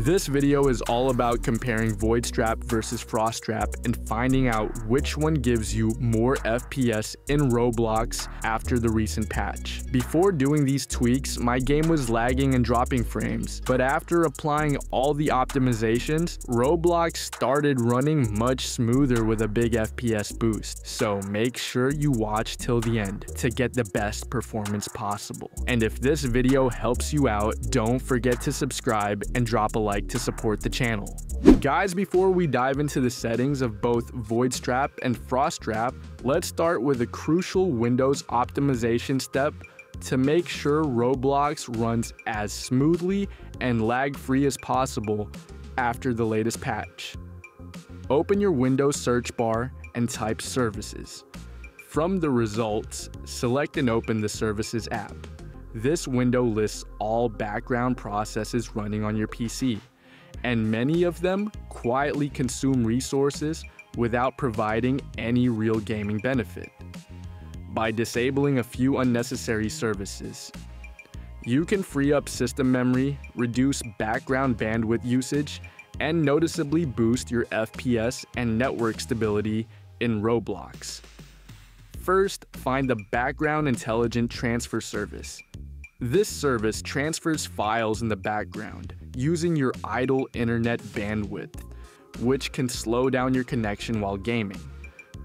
This video is all about comparing Voidstrap versus Froststrap and finding out which one gives you more FPS in Roblox after the recent patch. Before doing these tweaks, my game was lagging and dropping frames, but after applying all the optimizations, Roblox started running much smoother with a big FPS boost. So make sure you watch till the end to get the best performance possible. And if this video helps you out, don't forget to subscribe and drop a like to support the channel. Guys, before we dive into the settings of both Voidstrap and Froststrap, let's start with a crucial Windows optimization step to make sure Roblox runs as smoothly and lag-free as possible after the latest patch. Open your Windows search bar and type services. From the results, select and open the services app. This window lists all background processes running on your PC, and many of them quietly consume resources without providing any real gaming benefit. By disabling a few unnecessary services, you can free up system memory, reduce background bandwidth usage, and noticeably boost your FPS and network stability in Roblox. First, find the Background Intelligent Transfer service. This service transfers files in the background using your idle internet bandwidth, which can slow down your connection while gaming.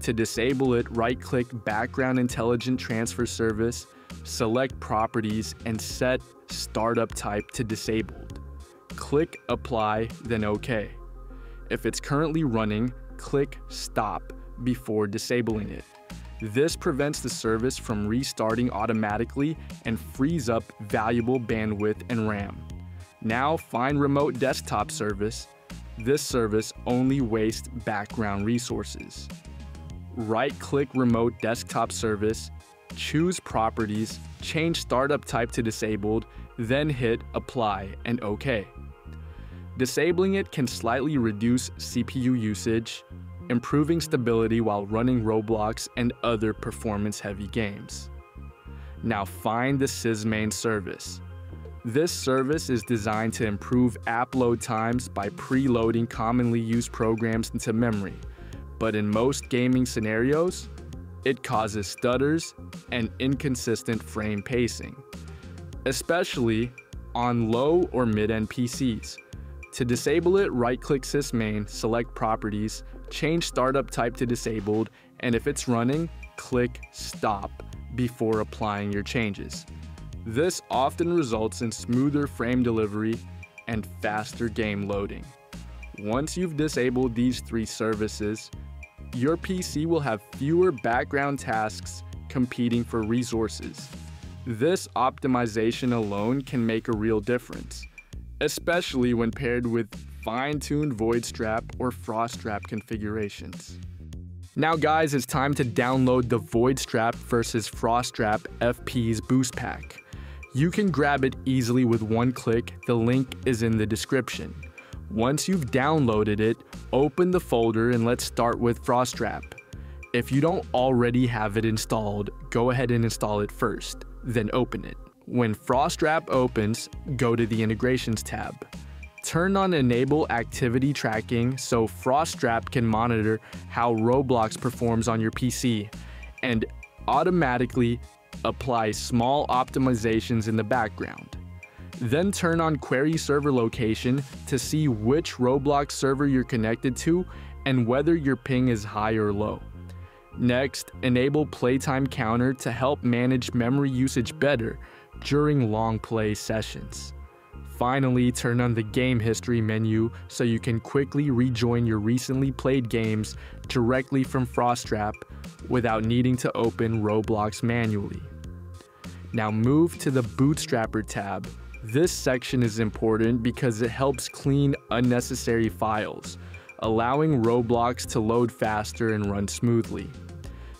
To disable it, right-click Background Intelligent Transfer Service, select Properties, and set Startup Type to Disabled. Click Apply, then OK. If it's currently running, click Stop before disabling it. This prevents the service from restarting automatically and frees up valuable bandwidth and RAM. Now find Remote Desktop Service. This service only wastes background resources. Right-click Remote Desktop Service, choose Properties, change Startup Type to Disabled, then hit Apply and OK. Disabling it can slightly reduce CPU usage, improving stability while running Roblox and other performance-heavy games. Now find the Sysmain service. This service is designed to improve app load times by preloading commonly used programs into memory, but in most gaming scenarios, it causes stutters and inconsistent frame pacing, especially on low or mid-end PCs. To disable it, right-click Sysmain, select Properties, change Startup Type to Disabled, and if it's running, click Stop before applying your changes. This often results in smoother frame delivery and faster game loading. Once you've disabled these three services, your PC will have fewer background tasks competing for resources. This optimization alone can make a real difference, especially when paired with fine-tuned Voidstrap or Froststrap configurations. Now guys, it's time to download the Voidstrap vs Froststrap FP's Boost Pack. You can grab it easily with one click, the link is in the description. Once you've downloaded it, open the folder and let's start with Froststrap. If you don't already have it installed, go ahead and install it first, then open it. When Froststrap opens, go to the Integrations tab. Turn on Enable Activity Tracking so Froststrap can monitor how Roblox performs on your PC and automatically apply small optimizations in the background. Then turn on Query Server Location to see which Roblox server you're connected to and whether your ping is high or low. Next, enable Playtime Counter to help manage memory usage better during long play sessions. Finally, turn on the Game History menu so you can quickly rejoin your recently played games directly from Froststrap without needing to open Roblox manually. Now move to the Bootstrapper tab. This section is important because it helps clean unnecessary files, allowing Roblox to load faster and run smoothly.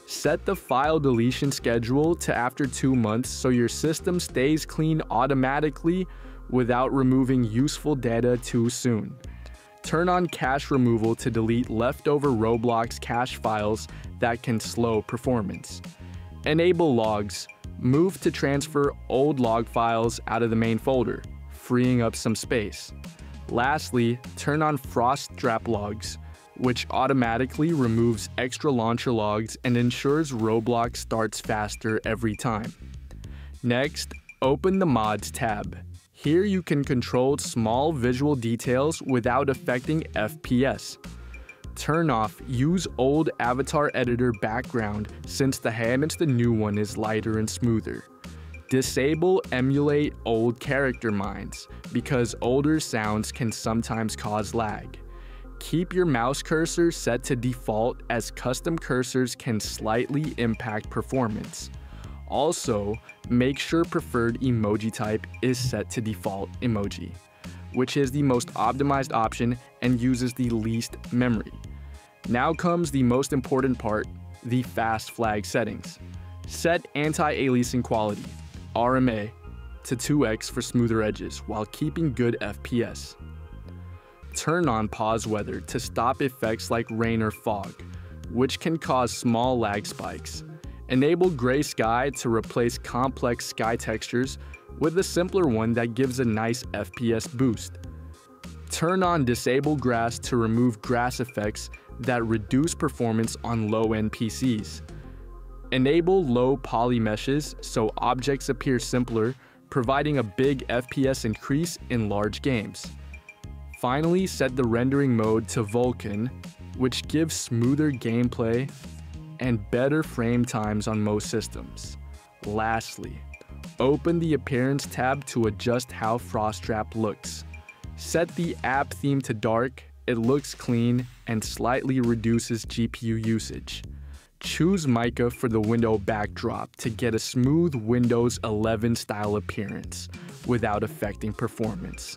Set the file deletion schedule to after 2 months so your system stays clean automatically without removing useful data too soon. Turn on cache removal to delete leftover Roblox cache files that can slow performance. Enable logs. Move to transfer old log files out of the main folder, freeing up some space. Lastly, turn on Froststrap logs, which automatically removes extra launcher logs and ensures Roblox starts faster every time. Next, open the Mods tab. Here you can control small visual details without affecting FPS. Turn off Use Old Avatar Editor Background since the hand the new one is lighter and smoother. Disable Emulate Old Character Mines because older sounds can sometimes cause lag. Keep your mouse cursor set to default as custom cursors can slightly impact performance. Also, make sure preferred emoji type is set to default emoji, which is the most optimized option and uses the least memory. Now comes the most important part, the Fast Flag settings. Set anti-aliasing quality, RMA, to 2x for smoother edges while keeping good FPS. Turn on pause weather to stop effects like rain or fog, which can cause small lag spikes. Enable gray sky to replace complex sky textures with a simpler one that gives a nice FPS boost. Turn on disable grass to remove grass effects that reduce performance on low-end PCs. Enable low poly meshes so objects appear simpler, providing a big FPS increase in large games. Finally, set the rendering mode to Vulkan, which gives smoother gameplay and better frame times on most systems. Lastly, open the Appearance tab to adjust how Froststrap looks. Set the app theme to dark, it looks clean and slightly reduces GPU usage. Choose mica for the window backdrop to get a smooth Windows 11 style appearance without affecting performance.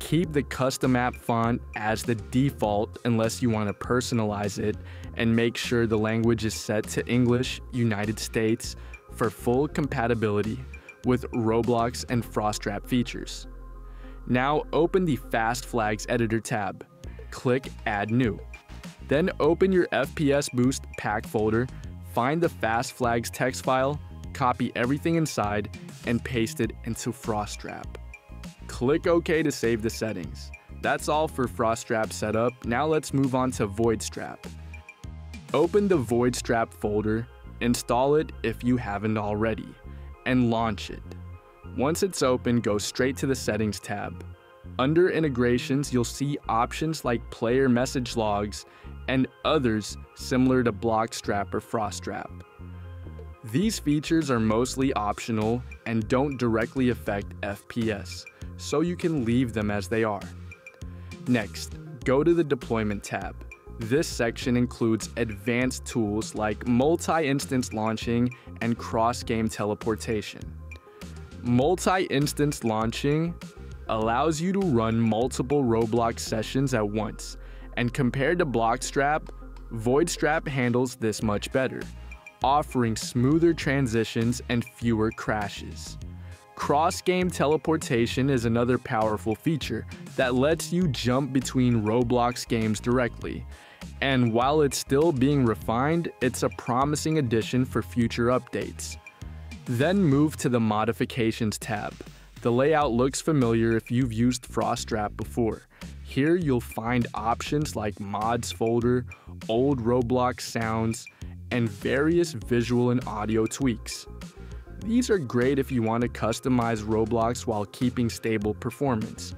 Keep the custom app font as the default unless you want to personalize it, and make sure the language is set to English, United States for full compatibility with Roblox and Froststrap features. Now open the Fast Flags Editor tab, click Add New. Then open your FPS Boost pack folder, find the Fast Flags text file, copy everything inside, and paste it into Froststrap. Click OK to save the settings. That's all for Froststrap setup. Now let's move on to Voidstrap. Open the Voidstrap folder, install it if you haven't already, and launch it. Once it's open, go straight to the Settings tab. Under Integrations, you'll see options like player message logs and others similar to Bloxstrap or Froststrap. These features are mostly optional and don't directly affect FPS, so you can leave them as they are. Next, go to the Deployment tab. This section includes advanced tools like multi-instance launching and cross-game teleportation. Multi-instance launching allows you to run multiple Roblox sessions at once, and compared to Bloxstrap, Voidstrap handles this much better, offering smoother transitions and fewer crashes. Cross-game teleportation is another powerful feature that lets you jump between Roblox games directly, and while it's still being refined, it's a promising addition for future updates. Then move to the Modifications tab. The layout looks familiar if you've used Froststrap before. Here you'll find options like Mods folder, old Roblox sounds, and various visual and audio tweaks. These are great if you want to customize Roblox while keeping stable performance.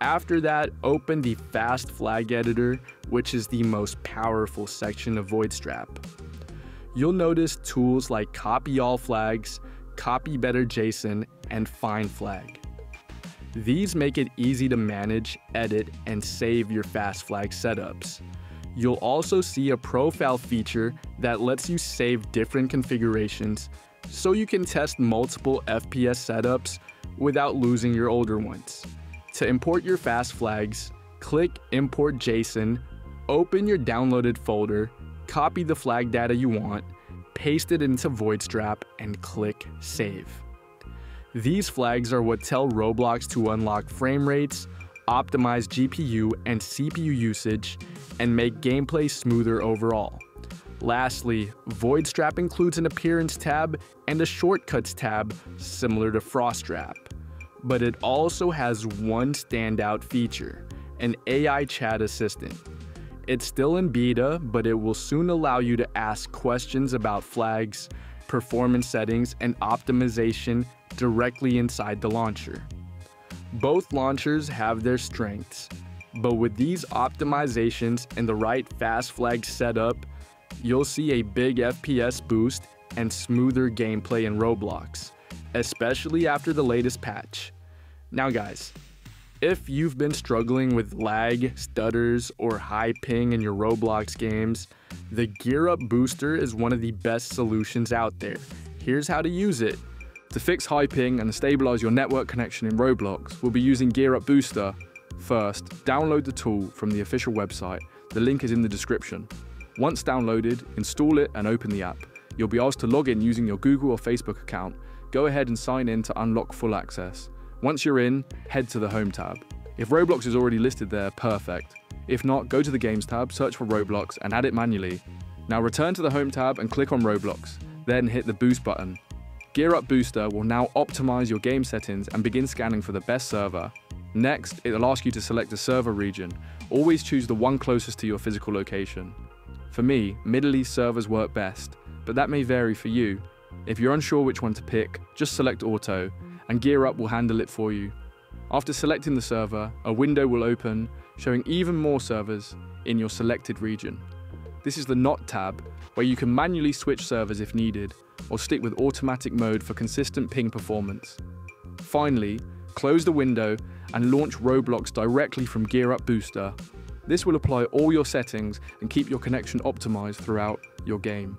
After that, open the Fast Flag Editor, which is the most powerful section of Voidstrap. You'll notice tools like Copy All Flags, Copy Better JSON, and Find Flag. These make it easy to manage, edit, and save your Fast Flag setups. You'll also see a profile feature that lets you save different configurations, so you can test multiple FPS setups without losing your older ones. To import your Fast Flags, click Import JSON, open your downloaded folder, copy the flag data you want, paste it into Voidstrap, and click Save. These flags are what tell Roblox to unlock frame rates, optimize GPU and CPU usage, and make gameplay smoother overall. Lastly, Voidstrap includes an Appearance tab and a Shortcuts tab similar to Froststrap. But it also has one standout feature, an AI chat assistant. It's still in beta, but it will soon allow you to ask questions about flags, performance settings, and optimization directly inside the launcher. Both launchers have their strengths, but with these optimizations and the right fast flag setup, you'll see a big FPS boost and smoother gameplay in Roblox, especially after the latest patch. Now guys, if you've been struggling with lag, stutters, or high ping in your Roblox games, the GearUp Booster is one of the best solutions out there. Here's how to use it. To fix high ping and stabilize your network connection in Roblox, we'll be using GearUp Booster. First, download the tool from the official website. The link is in the description. Once downloaded, install it and open the app. You'll be asked to log in using your Google or Facebook account. Go ahead and sign in to unlock full access. Once you're in, head to the Home tab. If Roblox is already listed there, perfect. If not, go to the Games tab, search for Roblox, and add it manually. Now return to the Home tab and click on Roblox, then hit the Boost button. GearUp Booster will now optimize your game settings and begin scanning for the best server. Next, it'll ask you to select a server region. Always choose the one closest to your physical location. For me, Middle East servers work best, but that may vary for you. If you're unsure which one to pick, just select Auto, and GearUp will handle it for you. After selecting the server, a window will open, showing even more servers in your selected region. This is the Not tab, where you can manually switch servers if needed, or stick with automatic mode for consistent ping performance. Finally, close the window and launch Roblox directly from GearUp Booster. This will apply all your settings and keep your connection optimized throughout your game.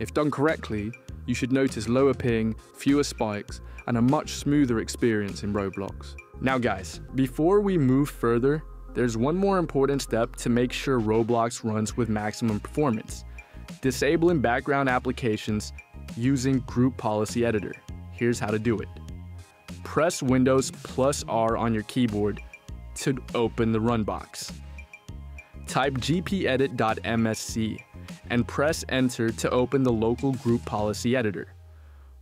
If done correctly, you should notice lower ping, fewer spikes, and a much smoother experience in Roblox. Now guys, before we move further, there's one more important step to make sure Roblox runs with maximum performance: disabling background applications using Group Policy Editor. Here's how to do it. Press Windows+R on your keyboard to open the run box. Type gpedit.msc and press Enter to open the local Group Policy Editor.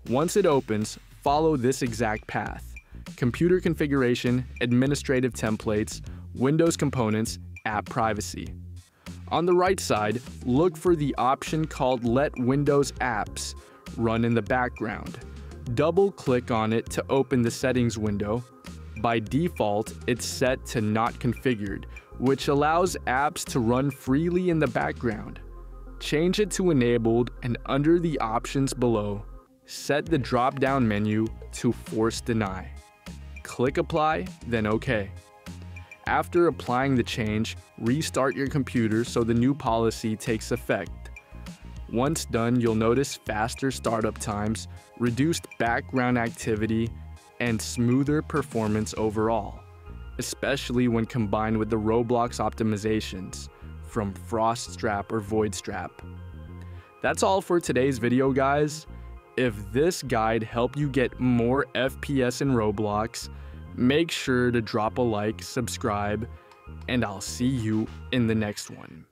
Once it opens, follow this exact path: computer configuration, administrative templates, Windows components, app privacy. On the right side, look for the option called Let Windows Apps Run in the Background. Double-click on it to open the settings window. By default, it's set to Not Configured, which allows apps to run freely in the background. Change it to Enabled, and under the options below, set the drop-down menu to Force Deny. Click Apply, then OK. After applying the change, restart your computer so the new policy takes effect. Once done, you'll notice faster startup times, reduced background activity, and smoother performance overall, especially when combined with the Roblox optimizations from Froststrap or Voidstrap. That's all for today's video, guys. If this guide helped you get more FPS in Roblox, make sure to drop a like, subscribe, and I'll see you in the next one.